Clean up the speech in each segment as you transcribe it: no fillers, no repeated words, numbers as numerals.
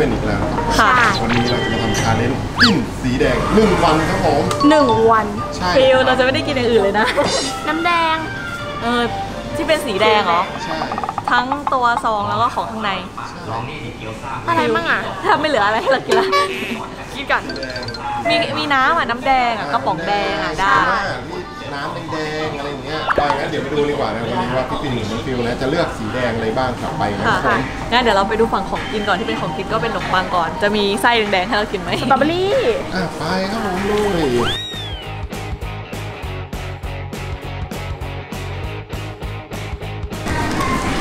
เว่นอีกแล้วค่ะวันนี้เราจะมาทำชาเลนจ์กินสีแดง1วันครับผม1วันใช่ฟิลเราจะไม่ได้กินอย่างอื่นเลยนะน้ำแดงที่เป็นสีแดงเหรอใช่ทั้งตัวซองแล้วก็ของข้างในอะไรบ้างอ่ะถ้าไม่เหลืออะไรให้เรากินละกินก่อนมีน้ำอ่ะน้ำแดงอ่ะกระป๋องแดงอ่ะได้น้ำแดงอะไรอย่างเงี้ยได้งั้นเดี๋ยวไปดูดีกว่านะวันนี้ว่าพี่ปิ่นหรือน้องฟิวนะจะเลือกสีแดงอะไรบ้างกลับไปนะครับผมงั้นเดี๋ยวเราไปดูฝั่งของกินก่อนที่เป็นของกินก็เป็นขนมปังก่อนจะมีไส้แดงๆให้เรากินไหมสตรอเบอรี่ไปครับผมลุย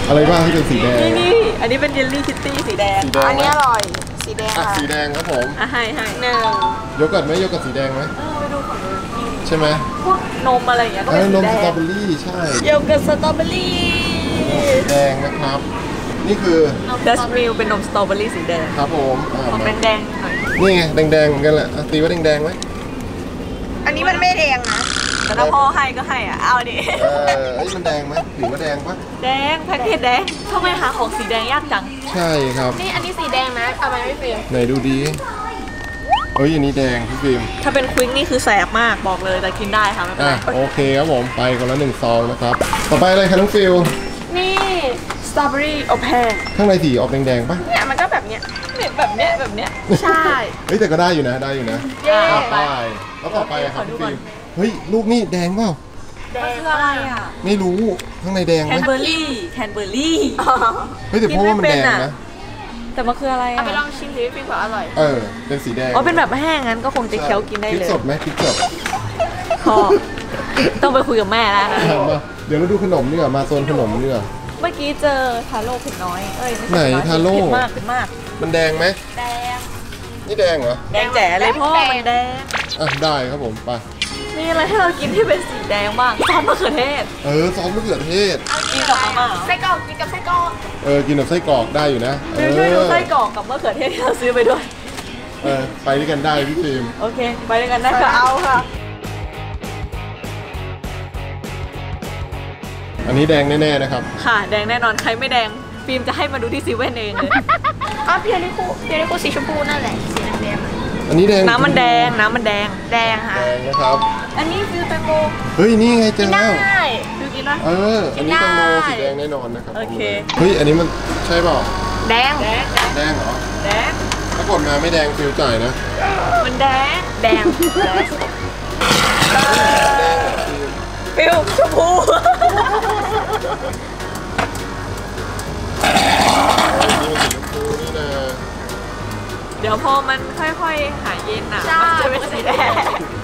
อะไรบ้างที่เป็นสีแดงนี่อันนี้เป็นเยลลี่คิตตี้สีแดงอันนี้อร่อยสีแดงค่ะสีแดงครับผมให้หนึ่งโยเกิร์ตไหมโยเกิร์ตสีแดงไหมไปดูของใช่ไหมพวกนมอะไรอย่างเงี้ยก็เป็นนมสตรอเบอรี่ใช่โยเกิร์ตสตรอเบอรี่สีแดงนะครับนี่คือดัชมิลเป็นนมสตรอเบอรี่สีแดงครับผมของแดงๆหน่อยนี่ไงแดงๆเหมือนกันแหละตีว่าแดงๆไหมอันนี้มันไม่แดงนะแต่ถ้าพ่อให้ก็ให้อ่ะเอาดิมันแดงไหมหรือว่าแดงปะแดงแพ็กเกจแดงทำไมหาของสีแดงยากจังใช่ครับนี่อันนี้สีแดงนะทำไมไม่ฟิล์มไหนดูดีเอ้ยอันนี้แดงพี่ฟิล์มถ้าเป็นควิกนี่คือแสบมากบอกเลยแต่กินได้ค่ะไม่เป็นไรโอเคครับผมไปคนละ1ซองนะครับต่อไปอะไรคะน้องฟิลนี่สตรอเบอรี่อบแห้งข้างในสีออกแดงๆปะเนี่ยมันก็แบบเนี้ยแบบเนี้ยใช่เฮ้ยแต่ก็ได้อยู่นะได้อยู่นะไปแล้วต่อไปครับพี่ฟิล์มเฮ้ยลูกนี่แดงเปล่าแดงคืออะไรอ่ะไม่รู้ข้างในแดงไหมแคนเบอร์รี่เฮ้ยแต่เพราะว่ามันแดงนะแต่มันคืออะไรอ่ะไปลองชิมดิพี่บอกอร่อยเป็นสีแดงอ๋อเป็นแบบแห้งงั้นก็คงจะเคี้ยวกินได้เลยพริกสดไหมพริกสดต้องไปคุยกับแม่แล้วเดี๋ยวเราดูขนมนี่อ่ะมาโซนขนมนี่อ่ะเมื่อกี้เจอทาโร่ผิดน้อยไหนทาโร่ผิดมากผิดมากมันแดงไหมแดงนี่แดงเหรอแดงแจ๋เลยพ่อมันแดงอ่ะได้ครับผมไปมีอะไรให้เรากินที่เป็นสีแดงบ้างซอสมะเขือเทศซอสมะเขือเทศกินกับมาม่าไส้กรอกกินกับไส้กรอกกินกับไส้กรอกได้อยู่นะช่วยดูไส้กรอกกับมะเขือเทศที่เราซื้อไปด้วยไปด้วยกันได้พี่ฟิล์มโอเคไปด้วยกันได้ก็เอาค่ะอันนี้แดงแน่ๆนะครับค่ะแดงแน่นอนใครไม่แดงฟิล์มจะให้มาดูที่เซเว่นเองเลยอ๋อเพียริคุสีชมพูนั่นแหละสีแดงอันนี้แดงน้ำมันแดงค่ะแดงนะครับอันนี้ฟิวแตงโมเฮ้ยนี่ไงเจอแล้วดูกินได้อันนี้แตงโมสีแดงแน่นอนนะครับโอเคเฮ้ยอันนี้มันใช่เปล่าแดงเหรอแดงถ้ากดมาไม่แดงฟิวจ่ายนะมันแดงฟิวชมพูนี่นะเดี๋ยวพอมันค่อยๆหายเย็นอ่ะมันจะเป็นสีแดง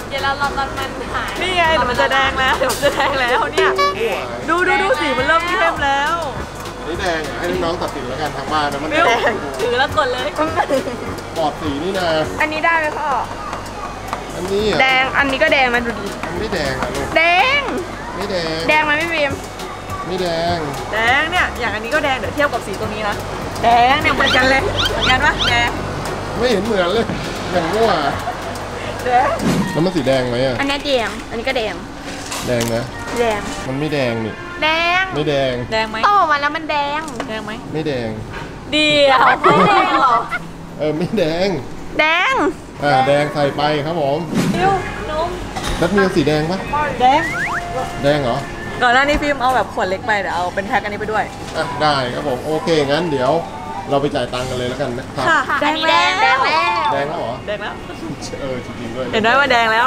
เดี๋ยวเราลองตอนมันหายนี่ไงมันจะแดงแล้วเดี๋ยวมันจะแดงแล้วเนี่ยดูสีมันเริ่มเข้มแล้วนี่แดงให้น้องตัดสินแล้วกันทางบ้านนะมันแดงถือแล้วกดเลยปอดสีนี่นะอันนี้ได้ไหมพ่ออันนี้แดงอันนี้ก็แดงมาดูดิมันไม่แดงอ่ะลูกแดงมันไม่เวียมไม่แดงเนี่ยอย่างอันนี้ก็แดงเดี๋ยวเทียบกับสีตรงนี้นะแดงเนี่ยเหมือนกันเลยเหมือนกันปะแดงไม่เห็นเหมือนเลยอย่างว่าแล้วมันสีแดงไหมอ่ะอันนี้แดงอันนี้ก็แดงนะแดงมันไม่แดงนี่แดงไหมโตมาแล้วมันแดงไหมไม่แดงเดี๋ยวไม่แดงหรอไม่แดงแดงใส่ไปครับผมนิ้วนมแล้วมีสีแดงปะแดงเหรอก่อนหน้านี้ฟิล์มเอาแบบขวดเล็กไปเดี๋ยวเอาเป็นแพ็คอันนี้ไปด้วยอ่ะได้ครับผมโอเคงั้นเดี๋ยวเราไปจ่ายตังค์กันเลยแล้วกันนะครับแดงแล้วเหรอแดงแล้วจริงๆด้วยเห็นได้ว่าแดงแล้ว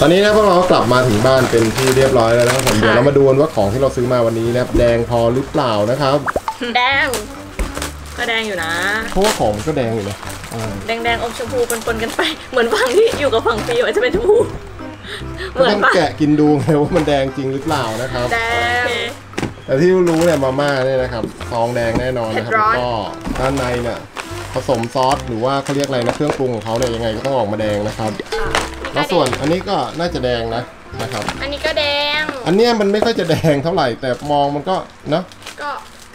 ตอนนี้นะพวกเรากลับมาถึงบ้านเป็นที่เรียบร้อยแล้วนะครับผมเดี๋ยวเรามาดูว่าของที่เราซื้อมาวันนี้นะแดงพอหรือเปล่านะครับแดงก็แดงอยู่นะเพราะว่าของก็แดงอยู่นะแดงอมชมพูปนๆกันไปเหมือนฝั่งที่อยู่กับฝั่งฟิวอาจจะเป็นชมพูเหมือนแกะกินดูไงว่ามันแดงจริงหรือเปล่านะครับแดงแต่ที่รู้เนี่ยมาม่าเนี่ยนะครับซองแดงแน่นอนนะครับแล้วก็ด้านในเนี่ยผสมซอสหรือว่าเขาเรียกอะไรนะเครื่องปรุงของเขาเนี่ยยังไงก็ต้องออกมาแดงนะครับแล้วส่วนอันนี้ก็น่าจะแดงนะครับอันนี้ก็แดงอันเนี้ยมันไม่ค่อยจะแดงเท่าไหร่แต่มองมันก็เนาะ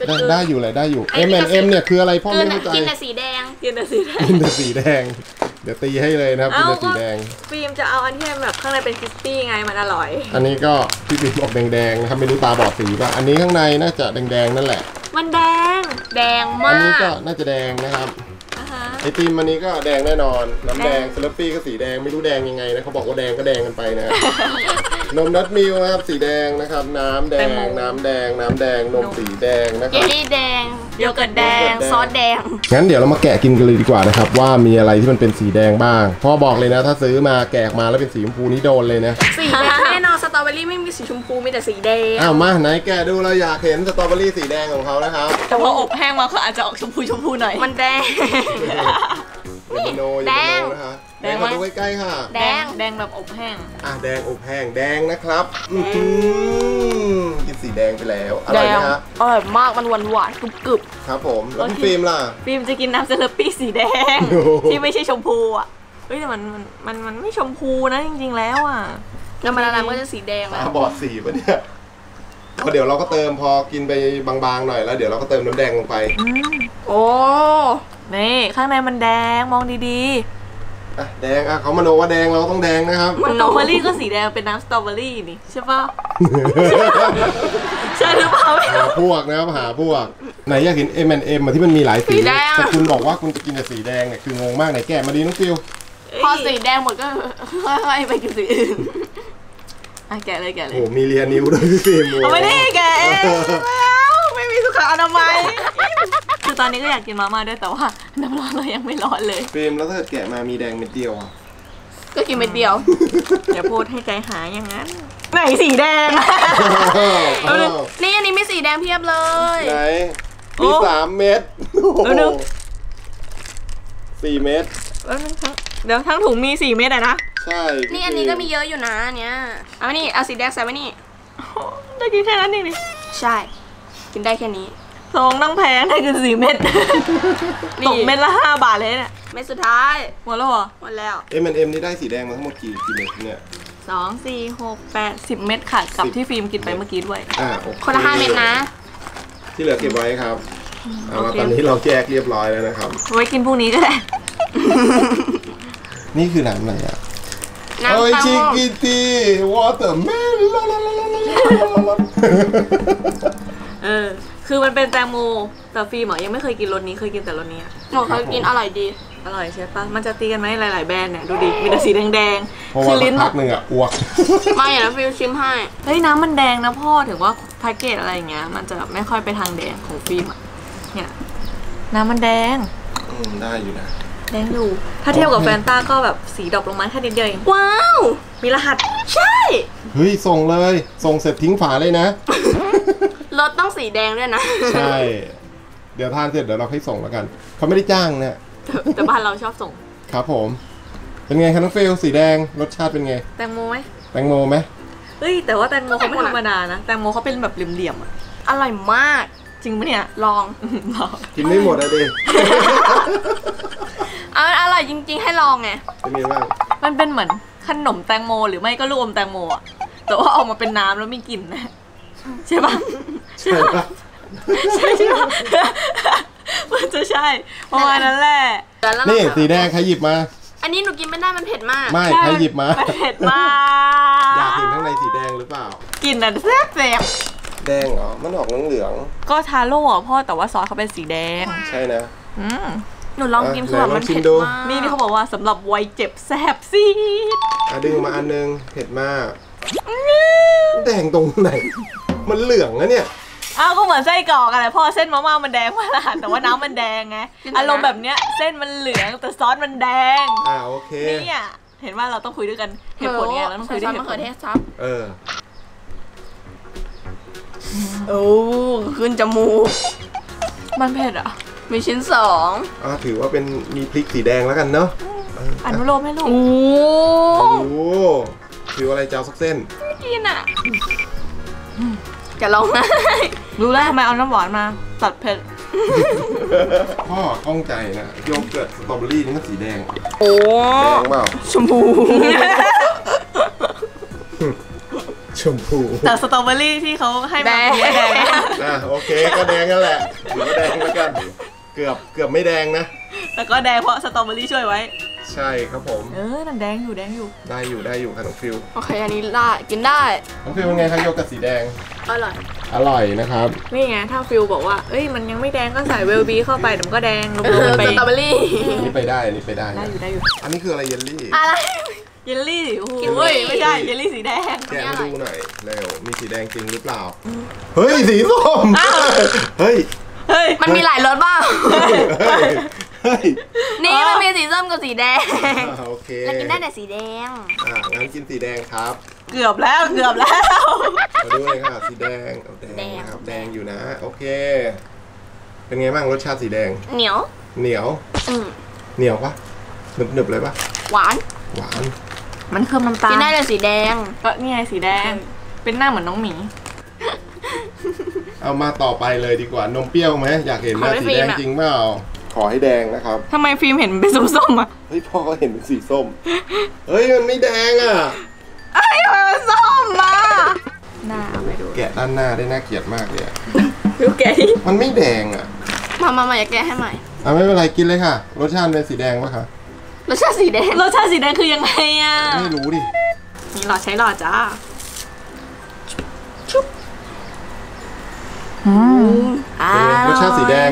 ก็ได้อยู่เลยได้อยู่M&Mเนี่ยคืออะไรพ่อไม่เข้าใจกินแต่สีแดงเดี๋ยวตีให้เลยนะครับกินแต่สีแดงฟิล์มจะเอาอันที่แบบข้างในเป็นคิสปี้ไงมันอร่อยอันนี้ก็พี่ฟิล์มออกแดงๆนะครับไม่รู้ตาบอดสีป่ะอันนี้ข้างในน่าจะแดงๆนั่นแหละมันแดงมากอันนี้ก็น่าจะแดงนะครับไอ ไอติมอันนี้ก็แดงแน่นอนน้ำแดงสลับปี้ก็สีแดงไม่รู้แดงยังไงนะเขาบอกว่าแดงก็แดงกันไปนะนมนัทมิลนะครับสีแดงนะครับน้ำแดงนมสีแดงนะครับเยลลี่แดงโยเกิร์ตแดงซอสแดงงั้นเดี๋ยวเรามาแกะกินกันเลยดีกว่านะครับว่ามีอะไรที่มันเป็นสีแดงบ้างพ่อบอกเลยนะถ้าซื้อมาแกะมาแล้วเป็นสีชมพูนี่โดนเลยนะสีแดงแน่นอนสตรอเบอรี่ไม่มีสีชมพูมีแต่สีแดงอ้าวมาไหนแกะดูเราอยากเห็นสตรอเบอรี่สีแดงของเขานะครับแต่พออบแห้งมาเขาอาจจะออกชมพูหน่อยมันแดงแดงนะคะแดงมาดูใกล้ๆค่ะแดงแบบอบแห้งอ่ะแดงอบแห้งแดงนะครับกินสีแดงไปแล้วอร่อยนะฮะอร่อยมากมันหวานกรุบกรึบครับผมแล้วพี่ฟิล์มล่ะฟิล์มจะกินน้ำเซเลปี้สีแดงที่ไม่ใช่ชมพูอ่ะเฮ้ยแต่มันไม่ชมพูนะจริงๆแล้วอ่ะแล้วมันละลายก็จะสีแดงแล้วบอดสีป่ะเนี่ยเดี๋ยวเราก็เติมพอกินไปบางๆหน่อยแล้วเดี๋ยวเราก็เติมน้ำแดงลงไปโอ้นี่ข้างในมันแดงมองดีๆอ่ะแดงอ่ะเขามโนว่าแดงเราต้องแดงนะครับสตรอเบอรี่ก็สีแดงเป็นน้ำสตรอเบอรี่นี่ใช่ป่ะใช่หรือเปล่าหาพวกนะครับหาพวกไหนอยากเห็น M&M ที่มันมีหลายสีแต่คุณบอกว่าคุณจะกินแต่สีแดงเนี่ยคืองงมากไหนแกะมาดีน้องฟิวพอสีแดงหมดก็ค่อยๆไปกินสีอื่นอ่ะแกะเลยโอ้มีเรียนิ้วด้วยพี่ฟิล์มเอาไปดิแกะไม่มีสุขอนามัยคือตอนนี้ก็อยากกินมาม่าด้วยแต่ว่าน้ำร้อนเรายังไม่ร้อนเลยฟิล์มแล้วถ้าเกิดแกะมามีแดงเม็ดเดียวอ่ะก็กินเม็ดเดียวอย่าพูดให้ใจหายอย่างนั้นไหนสีแดงนี่อันนี้มีสีแดงเพียบเลยไหนมี3เม็ด4เม็ดเดี๋ยวทั้งถุงมี4เม็ดนะใช่นี่อันนี้ก็มีเยอะอยู่นะเนี่ยเอานี่เอาสีแดงใส่ไว้นี่ได้กินแค่นั้นเองดิใช่กินได้แค่นี้ทองต้องแพงได้กิน4เม็ดตกเม็ดละ5 บาทเลยเนี่ยเม็ดสุดท้ายหมดแล้วเหรอหมดแล้วM&Mนี่ได้สีแดงมาทั้งหมดกี่เม็ดเนี่ย2 4 6 8 10เม็ดค่ะกับที่ฟิล์มกินไปเมื่อกี้ด้วยคนละ5 เม็ดนะที่เหลือเก็บไว้ครับเอามาตอนนี้เราแยกเรียบร้อยแล้วนะครับไว้กินพรุ่งนี้ก็ได้นี่คือน้ำอะไรอ่ะโอ้ยชิคกี้ตีวอเตอร์แมนคือมันเป็นแตงโมแต่ฟิล์มเหรอยังไม่เคยกินรสนี้เคยกินแต่รสนี้หนูเคยกินอร่อยดีอร่อยใช่ปะมันจะตีกันไหมหลายๆแบรนด์เนี่ยดูดิมีแต่สีแดงๆคือลิ้นพักหนึ่งอ่ะอ้วกไม่นะฟิล์มชิมให้เฮ้ยน้ำมันแดงนะพ่อถึงว่าแพ็กเกจอะไรอย่างเงี้ยมันจะไม่ค่อยไปทางแดงของฟิล์มอ่ะเนี่ยน้ำมันแดงได้อยู่นะแดงอยู่ถ้าเทียบกับแฟนต้าก็แบบสีดรอปลงมาแค่นิดเดียวเองว้าวมีรหัสใช่เฮ้ยส่งเลยส่งเสร็จทิ้งฝาเลยนะรถต้องสีแดงด้วยนะใช่เดี๋ยวทานเสร็จเดี๋ยวเราให้ส่งแล้วกันเขาไม่ได้จ้างเนี่ยแต่บ้านเราชอบส่งครับผมเป็นไงคะน้องเฟลสีแดงรสชาติเป็นไงแตงโมไหมแตงโมไหมเฮ้ยแต่ว่าแตงโมเขาไม่ธรรมดานะแตงโมเขาเป็นแบบเหลี่ยมๆอ่ะอร่อยมากจริงปะเนี่ยลองกินไม่หมดเลยดิอร่อยจริงๆให้ลองไงมันเป็นเหมือนขนมแตงโมหรือไม่ก็ลูกอมแตงโมอ่ะแต่ว่าออกมาเป็นน้ำแล้วมีกลิ่นนะใช่ปะใช่ปะมันจะใช่ประมาณนั้นแหละนี่สีแดงใครหยิบมาอันนี้หนูกินไม่ได้มันเผ็ดมากไม่ใครหยิบมาเผ็ดมากอยากกินข้างในสีแดงหรือเปล่ากลิ่นน่ะแซ่บแดงเหรอมันออกเหลืองก็ทาโร่พ่อแต่ว่าซอสเขาเป็นสีแดงใช่นะหนูลองกินคือแบบมันเผ็ดมากนี่เขาบอกว่าสำหรับวัยเจ็บแสบซีดดึงมาอันนึงเผ็ดมากแดงตรงไหนมันเหลืองนะเนี่ยอ้าวก็เหมือนไส้กรอกอะไรพ่อเส้นมาม่ามันแดงมากแต่ว่าน้ำมันแดงไงอารมณ์แบบเนี้ยเส้นมันเหลืองแต่ซอสมันแดงโอเคเนี่ยเห็นว่าเราต้องคุยด้วยกันเหตุผลไงเราต้องคุยด้วยเหตุผลโอ้ขึ้นจมูกมันเผ็ดอ่ะมีชิ้น2ถือว่าเป็นมีพริกสีแดงแล้วกันเนาะอนุโลมให้ลูกโอ้ถืออะไรเจ้าสักเส้นไม่กินอ่ะจะลองนะรู้แล้วทำไมเอาน้ำหวานมาตัดเผ็ดพ่อข้องใจนะโยเกิร์ตสตรอเบอรี่นี่มันสีแดงโอ้แดงเปล่าชมพูแต่สตรอเบอรี่ที่เขาให้มาแดงนะโอเคก็แดงนั่นแหละถือว่าแดงแล้วกันเกือบไม่แดงนะแต่ก็แดงเพราะสตรอเบอรี่ช่วยไว้ใช่ครับผมน้ำแดงอยู่ได้อยู่ค่ะน้องฟิวโอเคอันนี้กินได้น้องฟิวเป็นไงคะโยเกิร์ตสีแดงอร่อย อร่อยนะครับนี่ไงถ้าฟิลบอกว่าเอ้ยมันยังไม่แดงก็ใส่เวลบีเข้าไปเดี๋ยวก็แดงลงไปสตรอเบอรี่นี่ไปได้นี่ไปได้ได้อยู่ได้อยู่อันนี้คืออะไรเยลลี่อะไรเยลลี่โอ้ยไม่ใช่เยลลี่สีแดงแกมาดูหน่อยเร็วมีสีแดงจริงหรือเปล่าเฮ้ยสีส้มเฮ้ยมันมีหลายรสบ้างนี่มันมีสีส้มกับสีแดงโอเคแล้วกินได้แต่สีแดงงั้นกินสีแดงครับเกือบแล้วเกือบแล้วมาด้วยค่ะสีแดงแดงครับแดงอยู่นะโอเคเป็นไงบ้างรสชาติสีแดงเหนียวเหนียวเหนียวปะหนึบหนึบเลยปะหวานหวานมันเค็มน้ำตาลกินได้แต่สีแดงก็นี่ไงสีแดงเป็นหน้าเหมือนน้องหมีเอามาต่อไปเลยดีกว่านมเปรี้ยวไหมอยากเห็นหน้าสีแดงจริงเปล่าขอให้แดงนะครับทำไมฟิล์มเห็นเป็นส้มๆอ่ะเฮ้ยพ่อก็เห็นเป็นสีส้มเฮ้ยมันไม่แดงอ่ะเอ้ยมันส้มมาหน้าเอาไปดูแกะด้านหน้าได้น่าเกลียดมากเลยดูแกะมันไม่แดงอ่ะมาอย่าแกะให้ใหม่อ่ะไม่เป็นไรกินเลยค่ะรสชาติเป็นสีแดงปะคะรสชาติสีแดงรสชาติสีแดงคือยังไงอ่ะไม่รู้ดิหลอดใช้หลอดจ้าชุบรสชาติสีแดง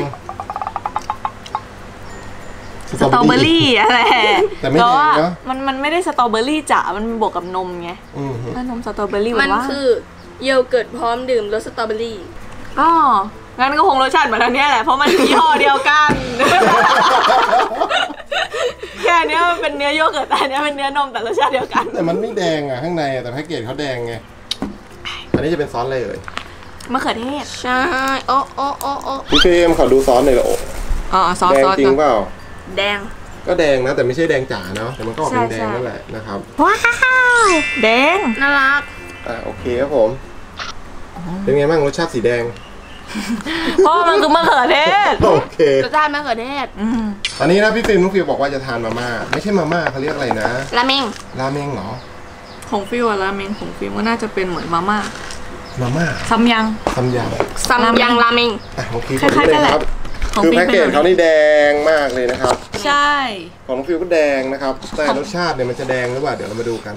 สตรอเบอรี่อะไรแต่ไม่แดงเนาะมันไม่ได้สตรอเบอรี่จ๋ามันบวกกับนมไงถ้านมสตรอเบอรี่มันคือโยเกิร์ตพร้อมดื่มรสสตรอเบอรี่อ๋องั้นก็คงรสชาติเหมือนอันนี้แหละเพราะมันยี่ห้อเดียวกันแค่เนี้ยมันเป็นเนื้อโยเกิร์ตแต่เนี้ยเป็นเนื้อนมแต่รสชาติเดียวกันแต่มันไม่แดงอ่ะข้างในแต่แพ็กเกจเขาแดงไงอันนี้จะเป็นซอสอะไรเอ่ยมะเขือเทศใช่โอ้พี่เอมขอดูซอสหน่อยละอ๋อซอสแดงจริงเปล่าแดงก็แดงนะแต่ไม่ใช่แดงจ๋าเนาะแต่มันก็ออกเป็นแดงนั่นแหละนะครับว้าวแดงน่ารักโอเคครับผมเป็นไงบ้างรสชาติสีแดงเพราะมันคือมะเขือเทศโอเคจะทานมะเขือเทศตอนนี้นะพี่ฟิล์มน้องฟิวบอกว่าจะทานมาม่าไม่ใช่มาม่าเขาเรียกอะไรนะราเมงราเมงเหรอของฟิวราเมงของฟิวก็น่าจะเป็นเหมือนมาม่าซัมยังราเมงโอเคคล้ายๆกันแหละคือแพ็กเกจเขานี่แดงมากเลยนะครับใช่ของน้องฟิวก็แดงนะครับแต่รสชาติเนี่ยมันจะแดงหรือเปล่าเดี๋ยวเรามาดูกัน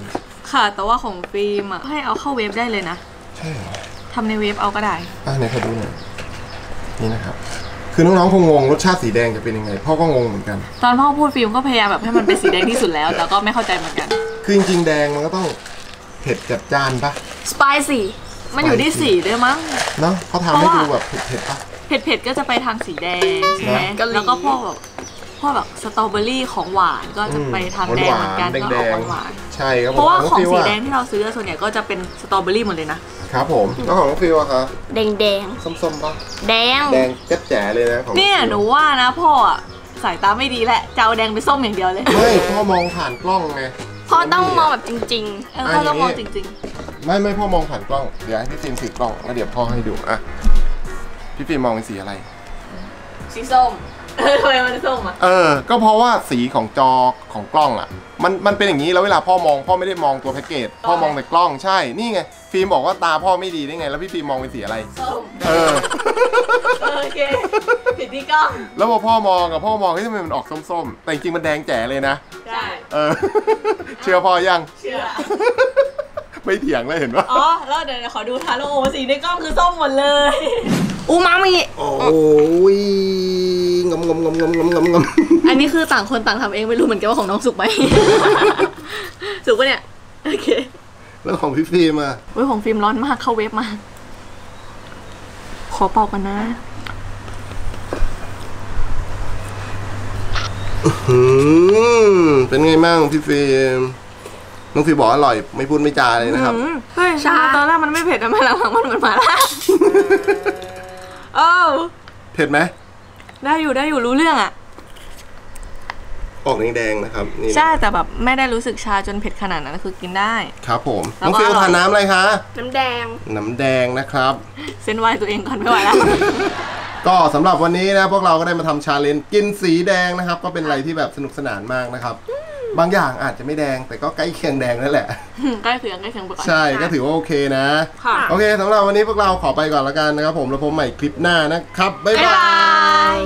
ค่ะแต่ว่าของฟิล์มอ่ะให้เอาเข้าเวฟได้เลยนะใช่เหรอทำในเวฟเอาก็ได้ไหนขอดูหน่อยนี่นะครับคือน้องๆคงงงรสชาติสีแดงจะเป็นยังไงพ่อก็งงเหมือนกันตอนพ่อพูดฟิล์มก็พยายามแบบให้มันเป็นสีแดงที่สุดแล้วแต่ก็ไม่เข้าใจเหมือนกันคือจริงๆแดงมันก็ต้องเผ็ดจัดจ้านปะสไปซี่มันอยู่ที่สีด้วยมั้งเนาะเขาทำให้ดูแบบเผ็ดปะเผ็ดๆก็จะไปทางสีแดงใช่ไหมแล้วก็พวกแบบสตรอเบอรี่ของหวานก็จะไปทางแดงเหมือนกันก็ออกหวานใช่ครับเพราะว่าของสีแดงที่เราซื้อส่วนใหญ่ก็จะเป็นสตรอเบอรี่หมดเลยนะครับผมแล้วของน้องฟิวอะคะแดงส้มๆปะแดงแจ๋ๆเลยนะของเนี่ยหนูว่านะพ่ออะสายตาไม่ดีแหละจะเอาแดงไปส้มอย่างเดียวเลยไม่พ่อมองผ่านกล้องไงพ่อต้องมองแบบจริงๆพ่อต้องมองจริงๆไม่พ่อมองผ่านกล้องเดี๋ยวให้พี่ฟิล์มถือกล้องแล้วเดี๋ยวพ่อให้ดูอะพี่ฟิล์มมองเป็นสีอะไรสีส้มทำไมมันส้มอ่ะก็เพราะว่าสีของจอของกล้องอ่ะมันเป็นอย่างนี้แล้วเวลาพ่อมองพ่อไม่ได้มองตัวแพ็กเกจพ่อมองแต่กล้องใช่นี่ไงฟิล์มบอกว่าตาพ่อไม่ดีได้ไงแล้วพี่ฟิล์มมองเป็นสีอะไรส้มโอเคผิดที่กล้องแล้วพอพ่อมองกับพ่อมองที่ทำไมมันออกส้มๆแต่จริงมันแดงแจ๋เลยนะใช่เชื่อพ่อยังเชื่อไม่เถียงเลยเห็นป่ะอ๋อแล้วเดี๋ยวขอดูทาโร่สีในกล้องคือส้มหมดเลยอูมามิโอ้ยงมอันนี้คือต่างคนต่างทำเองไม่รู้เหมือนกันว่าของน้องสุกไหมสุกปะเนี่ยโอเคแล้วของพี่ฟิล์มอ่ะเว้ยของฟิล์มร้อนมากเข้าเว็บมาขอเป่ากันนะเป็นไงบ้างพี่ฟิล์มน้องฟิล์มบอกอร่อยไม่พูดไม่จาเลยนะครับเฮ้ยชาตอนแรกมันไม่เผ็ดนะมาหลังๆมันเหมือนหมาล่าอ้าวเผ็ดไหมได้อยู่รู้เรื่องอ่ะออกแดงๆนะครับนี่ใช่แต่แบบไม่ได้รู้สึกชาจนเผ็ดขนาดนั้นคือกินได้ครับผมน้องฟิวทานน้ำอะไรคะน้ำแดงนะครับเส้นวายตัวเองก่อนไม่ไหวแล้วก็สำหรับวันนี้นะพวกเราก็ได้มาทำชาเลนจ์กินสีแดงนะครับก็เป็นอะไรที่แบบสนุกสนานมากนะครับบางอย่างอาจจะไม่แดงแต่ก็ใกล้เคียงแดงนั่นแหละใกล้เคียงไปก่อนใช่ก็ถือว่าโอเคนะโอเคสำหรับวันนี้พวกเราขอไปก่อนแล้วกันนะครับผมแล้วพบใหม่คลิปหน้านะครับบ๊ายบาย